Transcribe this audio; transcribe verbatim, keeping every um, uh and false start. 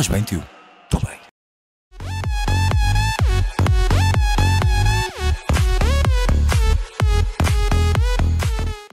Estás bem, tio?